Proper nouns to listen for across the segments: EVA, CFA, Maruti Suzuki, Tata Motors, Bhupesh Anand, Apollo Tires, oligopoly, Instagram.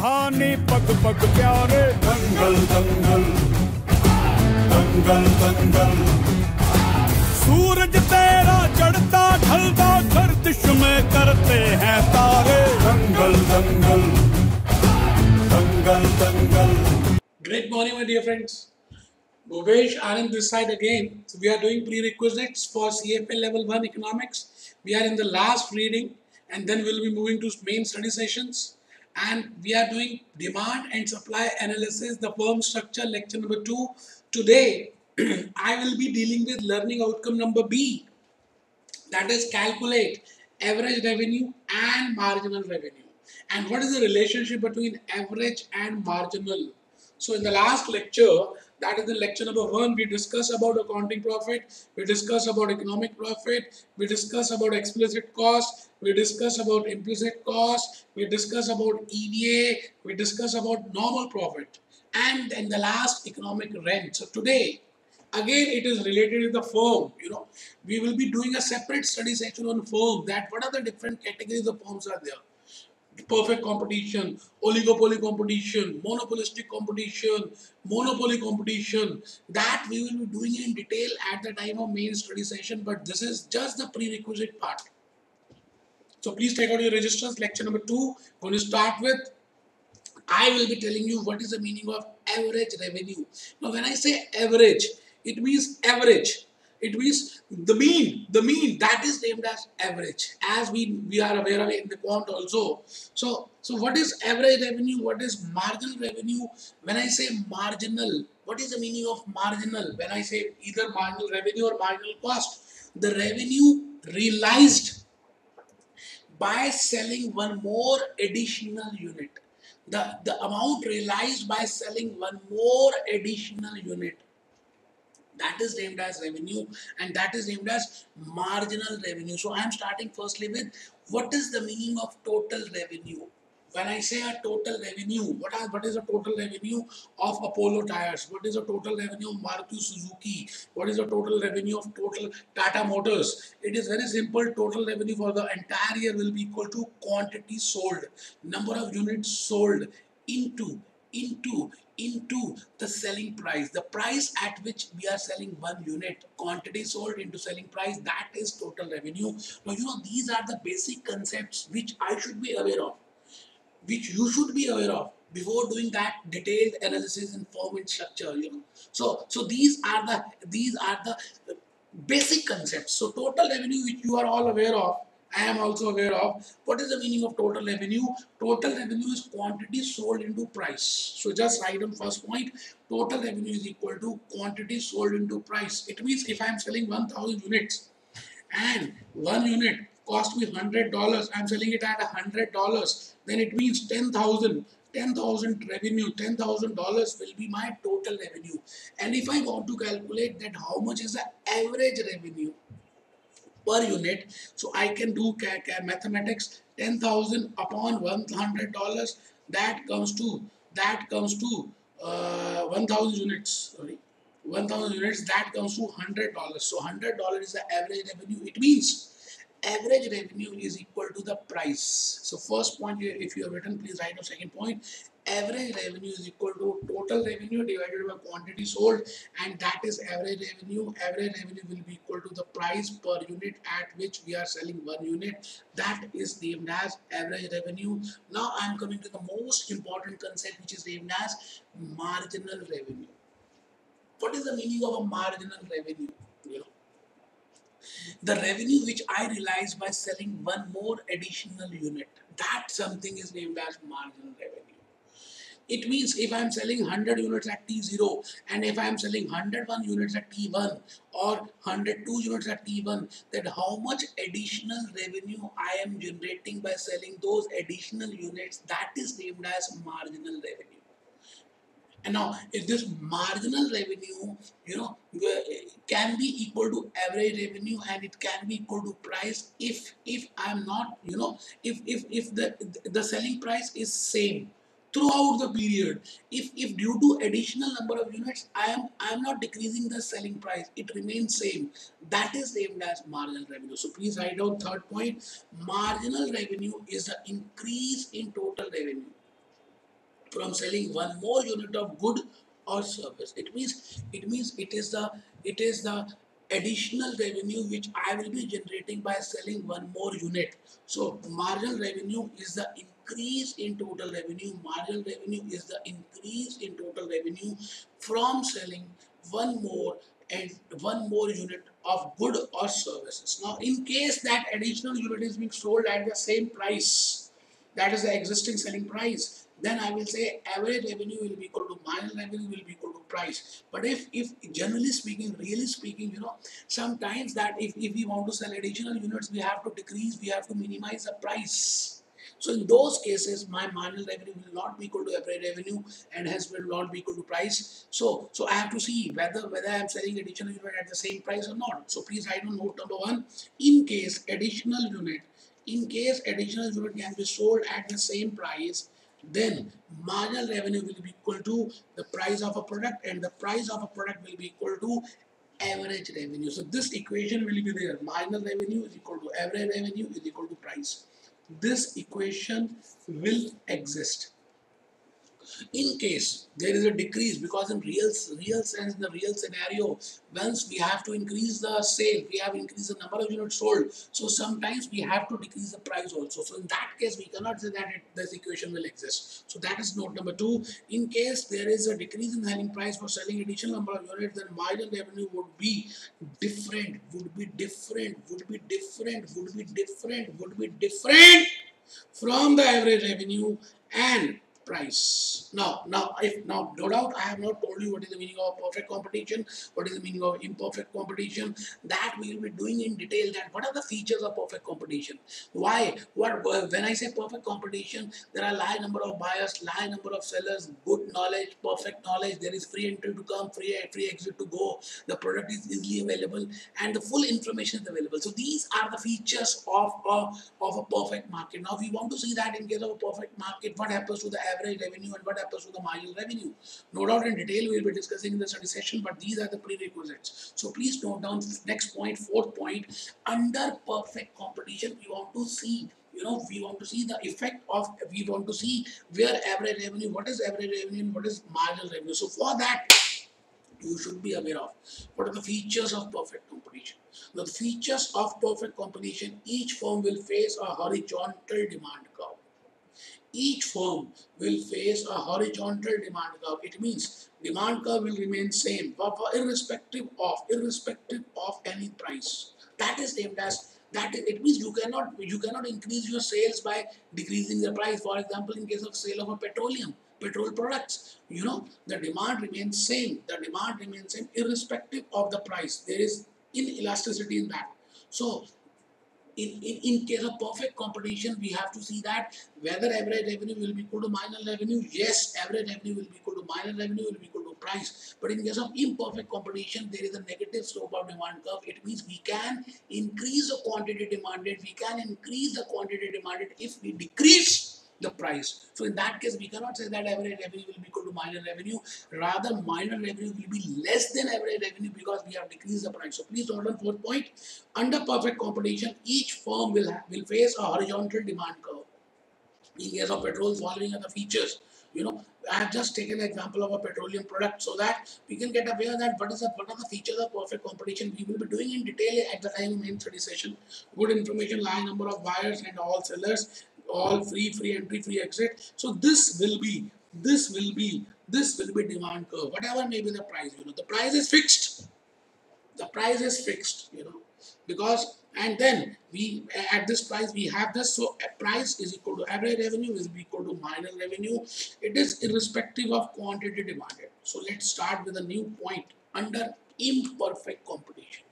कहानी पग पग प्यारे दंगल दंगल दंगल दंगल सूरज तेरा चढ़ता ढलता गर्दिश में करते हैं तारे दंगल दंगल दंगल दंगल. Great morning my dear friends. Bhupesh Anand this side again. So we are doing prerequisites for CFA level 1 economics. We are in the last reading and then we will be moving to main study sessions. And we are doing demand and supply analysis, the firm structure, lecture number 2. Today I will be dealing with learning outcome number B. That is calculate average revenue and marginal revenue. And what is the relationship between average and marginal? So in the last lecture, that is the lecture number 1, we discussed about accounting profit, we discussed about economic profit, we discussed about explicit cost, we discussed about implicit cost, we discussed about EVA, we discussed about normal profit, and in the last economic rent. So today, again it is related to the firm, we will be doing a separate study section on firm, that what are the different categories of firms are there. Perfect competition, oligopoly competition, monopolistic competition, monopoly competition, that we will be doing in detail at the time of main study session, but this is just the prerequisite part. So please take out your registers. Lecture number 2, going to start with, I will be telling you what is the meaning of average revenue. Now when I say average, it means average. It means the mean that is named as average, as we are aware of in the quant also. So what is average revenue? What is marginal revenue? When I say marginal, what is the meaning of marginal? When I say either marginal revenue or marginal cost, the revenue realized by selling one more additional unit. The amount realized by selling one more additional unit. That is named as revenue and that is named as marginal revenue. So I am starting firstly with what is the meaning of total revenue. When I say a total revenue, what is the total revenue of Apollo Tires? What is the total revenue of Maruti Suzuki? What is the total revenue of Tata Motors? It is very simple. Total revenue for the entire year will be equal to quantity sold, number of units sold into the selling price, the price at which we are selling one unit, quantity sold into selling price, that is total revenue. Now these are the basic concepts which I should be aware of, which you should be aware of before doing that detailed analysis and form and structure. So these are the basic concepts. So total revenue, which you are all aware of, I am also aware of. What is the meaning of total revenue? Total revenue is quantity sold into price. So just write on first point, total revenue is equal to quantity sold into price. It means if I am selling 1000 units and one unit cost me $100, I am selling it at $100, then it means 10,000 revenue, $10,000 will be my total revenue. And if I want to calculate that how much is the average revenue per unit, so I can do mathematics. 10,000 upon $100, that comes to 1,000 units. Sorry, 1,000 units, that comes to $100. So $100 is the average revenue. It means average revenue is equal to the price. So first point, if you have written, please write down second point. Average revenue is equal to total revenue divided by quantity sold, and that is average revenue. Average revenue will be equal to the price per unit at which we are selling one unit. That is named as average revenue. Now I am coming to the most important concept, which is named as marginal revenue. What is the meaning of a marginal revenue? The revenue which I realize by selling one more additional unit, that something is named as marginal revenue. It means if I am selling 100 units at T0 and if I am selling 101 units at T1 or 102 units at T1, then how much additional revenue I am generating by selling those additional units, that is named as marginal revenue. And now, if this marginal revenue, can be equal to average revenue and it can be equal to price if I'm not, if the selling price is same throughout the period. If due to additional number of units, I am not decreasing the selling price, it remains same. That is named as marginal revenue. So please write down third point. Marginal revenue is the increase in total revenue. from selling one more unit of good or service. It means it is the additional revenue which I will be generating by selling one more unit. So marginal revenue is the increase in total revenue. Marginal revenue is the increase in total revenue from selling one more unit of good or services. Now, in case that additional unit is being sold at the same price, that is the existing selling price, then I will say average revenue will be equal to marginal revenue will be equal to price. But if generally speaking, really speaking, you know, sometimes that if we want to sell additional units, we have to decrease, we have to minimize the price. So in those cases, my marginal revenue will not be equal to average revenue and hence will not be equal to price. So I have to see whether I am selling additional unit at the same price or not. So please write on note number one, in case additional unit can be sold at the same price, then marginal revenue will be equal to the price of a product and the price of a product will be equal to average revenue. So this equation will be there. Marginal revenue is equal to average revenue is equal to price. This equation will exist. In case there is a decrease, because in real sense, in the real scenario, once we have to increase the sale, we have increased the number of units sold, so sometimes we have to decrease the price also. So in that case, we cannot say that this equation will exist. So that is note number two. In case there is a decrease in selling price for selling additional number of units, then marginal revenue would be different from the average revenue and price. Now, no doubt I have not told you what is the meaning of perfect competition, what is the meaning of imperfect competition. That we will be doing in detail, that what are the features of perfect competition. Why? When I say perfect competition, there are large number of buyers, large number of sellers, good knowledge, perfect knowledge, there is free entry to come, free exit to go, the product is easily available and the full information is available. So these are the features of a perfect market. Now we want to see that in case of a perfect market, what happens to the average revenue and what happens to the marginal revenue. No doubt in detail we will be discussing in the study session, but these are the prerequisites. So please note down next point, fourth point. Under perfect competition, we want to see, you know, we want to see the effect of, we want to see where average revenue, what is average revenue and what is marginal revenue. So for that, you should be aware of what are the features of perfect competition. The features of perfect competition, each firm will face a horizontal demand curve. Each firm will face a horizontal demand curve. It means demand curve will remain same, but irrespective of any price. That is named as that. It means you cannot increase your sales by decreasing the price. For example, in case of sale of a petrol products, you know, the demand remains same. The demand remains same irrespective of the price. There is inelasticity in that. So In case of perfect competition, we have to see that whether average revenue will be equal to marginal revenue. Yes, average revenue will be equal to marginal revenue will be equal to price. But in case of imperfect competition, there is a negative slope of demand curve. It means we can increase the quantity demanded. We can increase the quantity demanded if we decrease the price. So in that case, we cannot say that average revenue will be equal to marginal revenue. Rather, marginal revenue will be less than average revenue because we have decreased the price. So please note on fourth point. Under perfect competition, each firm will face a horizontal demand curve. In case of petrol, following other features. You know, I have just taken the example of a petroleum product so that we can get aware that what are the features of perfect competition. We will be doing in detail at the time of main study session. Good information, large number of buyers and all sellers, all free entry, free exit. So this will be demand curve. Whatever may be the price, you know, the price is fixed. The price is fixed, you know, because and then we at this price we have this. So price is equal to average revenue is equal to marginal revenue. It is irrespective of quantity demanded. So let's start with a new point under imperfect competition.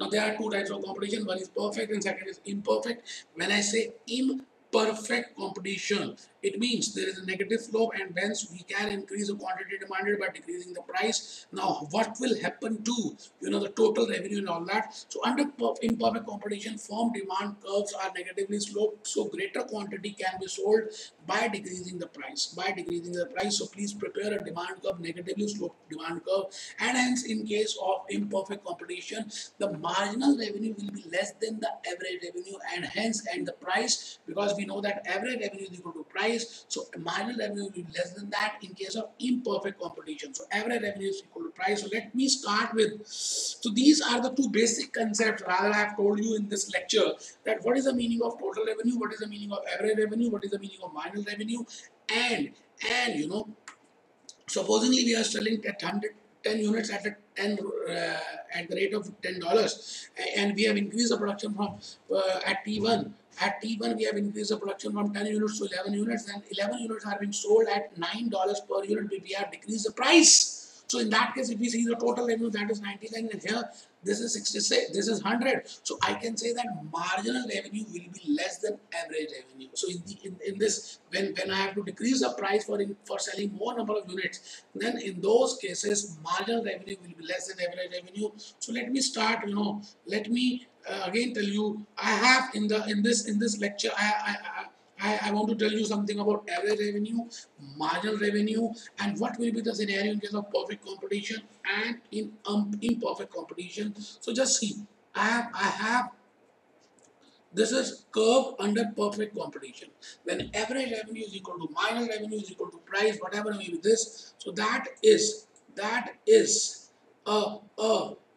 Now there are two types of competition, one is perfect and second is imperfect. When I say imperfect competition, it means there is a negative slope and hence we can increase the quantity demanded by decreasing the price. Now what will happen to, you know, the total revenue and all that. So under imperfect competition, firm demand curves are negatively sloped, so greater quantity can be sold by decreasing the price. So please prepare a demand curve, negatively sloped demand curve, and hence in case of imperfect competition, the marginal revenue will be less than the average revenue, and hence the price, because we know that average revenue is equal to price, so marginal revenue will be less than that in case of imperfect competition. So average revenue is equal to price. So let me start with, so these are the two basic concepts. Rather, I have told you in this lecture that what is the meaning of total revenue, what is the meaning of average revenue, what is the meaning of marginal revenue, and you know, supposingly we are selling at 110 units at a at the rate of $10, and we have increased the production from at T1 we have increased the production from 10 units to 11 units, and 11 units are being sold at $9 per unit, but we have decreased the price. So in that case, if we see the total revenue, that is 99, and here this is 66, this is 100. So I can say that marginal revenue will be less than average revenue. So in this, when I have to decrease the price for selling more number of units, then in those cases marginal revenue will be less than average revenue. So let me start, you know, let me again tell you, I have in this lecture I want to tell you something about average revenue, marginal revenue, and what will be the scenario in case of perfect competition and in imperfect competition. So just see, I have this is curve under perfect competition. When average revenue is equal to marginal revenue is equal to price, whatever may be this. So that is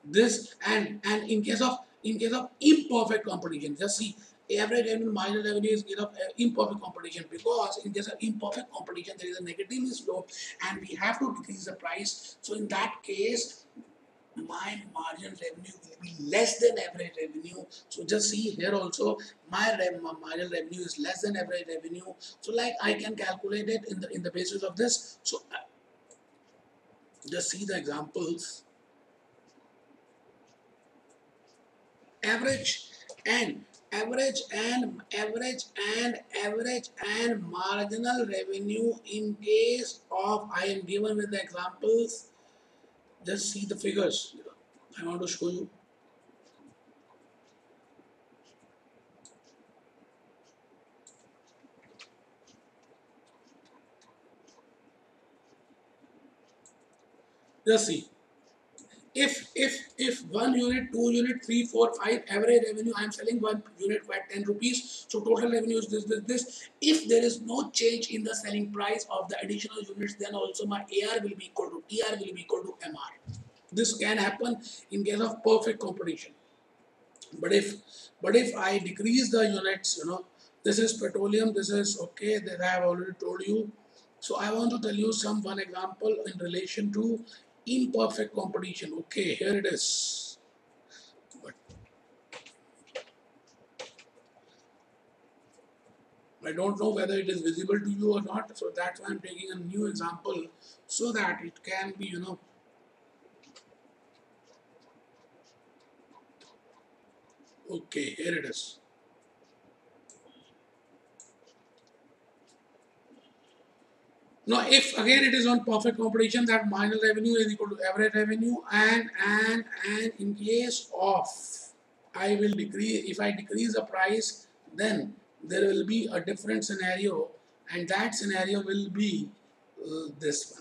this, and in case of imperfect competition, just see, average revenue, marginal revenue is made of imperfect competition, because in case of imperfect competition there is a negative slope and we have to decrease the price. So in that case my marginal revenue will be less than average revenue. So just see here also, my marginal revenue is less than average revenue. So like I can calculate it in the basis of this. So just see the examples, average and marginal revenue in case of, I am given with the examples. Just see the figures, I want to show you. Just see, if 1 unit, 2 unit, 3, 4, 5, average revenue, I am selling 1 unit by 10 rupees. So total revenue is this. If there is no change in the selling price of the additional units, then also my AR will be equal to TR will be equal to MR. This can happen in case of perfect competition. But if I decrease the units, you know, this is petroleum, this is okay, that I have already told you. So I want to tell you one example in relation to imperfect competition. Okay, here it is. But I don't know whether it is visible to you or not, so that's why I'm taking a new example so that it can be, you know, okay, here it is. Now, if again it is on perfect competition that marginal revenue is equal to average revenue, and in case of I will decrease, if I decrease the price, then there will be a different scenario, and that scenario will be this one.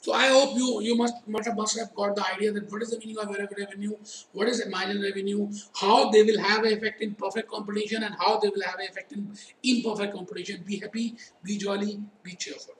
So I hope you must have got the idea that what is the meaning of average revenue, what is marginal revenue, how they will have an effect in perfect competition and how they will have an effect in imperfect competition. Be happy, be jolly, be cheerful.